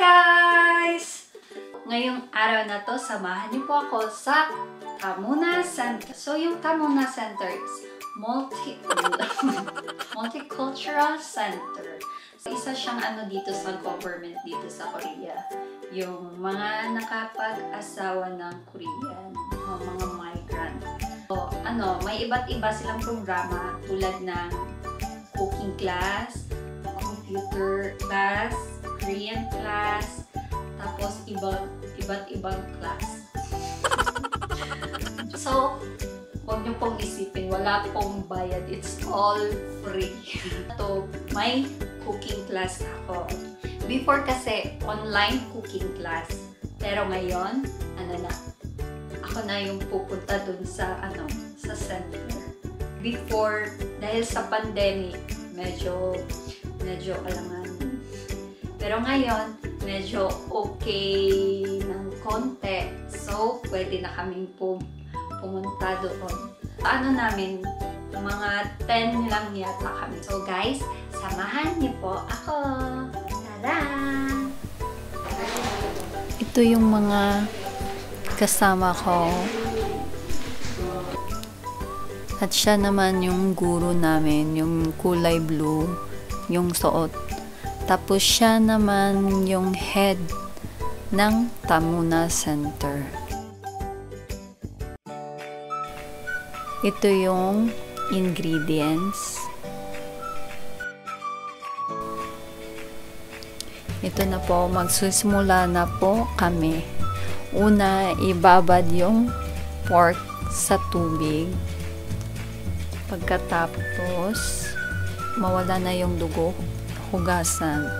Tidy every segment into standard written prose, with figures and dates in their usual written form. guys! Ngayong araw na to, samahan niyo po ako sa Tamuna Center. So, yung Tamuna Center is multicultural center. So, isa siyang dito sa government dito sa Korea. Yung mga nakapag-asawa ng Korean, mga migrant. So, may iba't iba silang programa tulad ng cooking class, computer class, Korean class, tapos iba't ibang class. So, huwag niyo pong isipin, wala pong bayad. It's all free. So, may cooking class ako. Before kasi, online cooking class. Pero ngayon, ako na yung pupunta dun sa, sa center. Before, dahil sa pandemic, medyo alangan. Pero ngayon, medyo okay ng konti. So, pwede na kaming pumunta doon. Namin, mga 10 lang yata kami. So, guys, samahan niyo po ako. Tara! Ito yung mga kasama ko. At siya naman yung guru namin, yung kulay blue, yung suot. Tapos siya naman yung head ng Tamuna Center. Ito yung ingredients. Ito na po, magsisimula na po kami. Una, ibabad yung pork sa tubig. Pagkatapos, mawala na yung dugo, hugasan.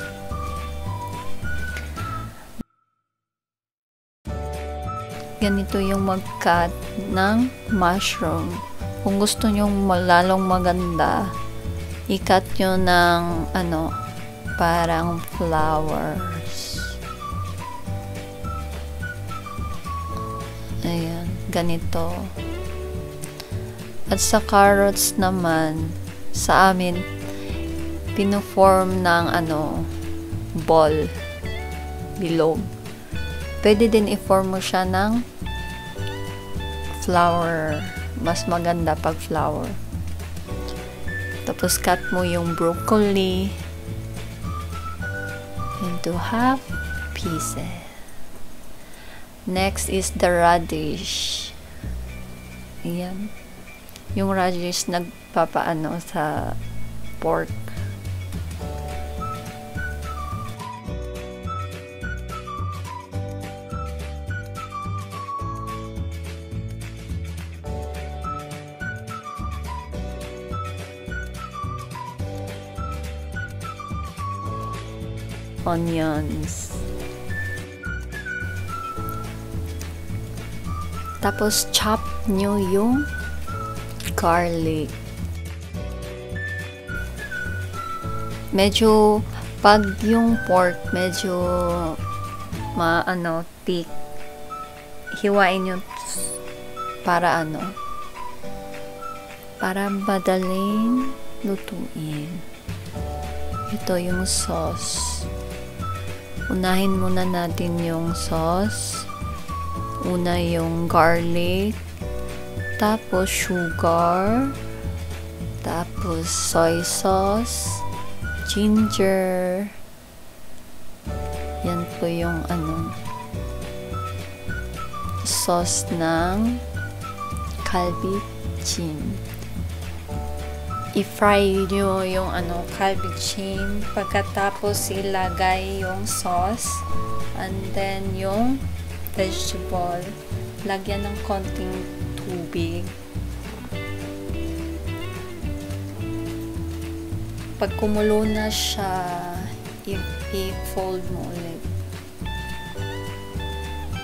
Ganito yung mag-cut ng mushroom. Kung gusto nyong malalong maganda, i-cut nyo ng, parang flowers. Ayan, ganito. At sa carrots naman, sa amin, pinuform ng ball, bilog. Pwede din i-form mo siya ng flower. Mas maganda pag flower. Tapos cut mo yung broccoli into half pieces. Next is the radish. Ayan. Yung radish nagpapaano sa pork. Onions. Tapos chop nyo yung garlic. Medyo pag yung pork medyo thick, hiwain nyo para para madaling lutuin. Ito yung sauce. Unahin muna natin yung sauce. Una yung garlic, tapos sugar, tapos soy sauce, ginger. Yan po yung sauce ng kalbi chin. I-fry nyo yung kalbi chin, pagkatapos ilagay yung sauce and then yung vegetable. Lagyan ng konting tubig. Pag kumulo na siya, i-fold mo ulit.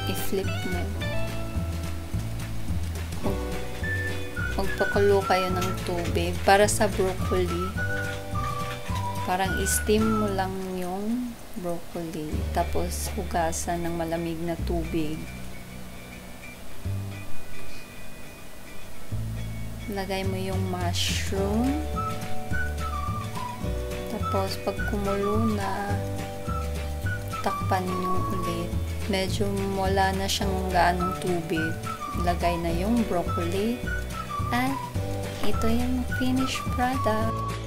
I-flip mo. Magpakulo kayo ng tubig para sa broccoli. Parang i-steam mo lang yung broccoli. Tapos hugasan ng malamig na tubig. Lagay mo yung mushroom. Tapos pag kumulo na, Takpan nyo ulit. Medyo mola na siyang ganong tubig. Lagay na yung broccoli. At ito yung finished product.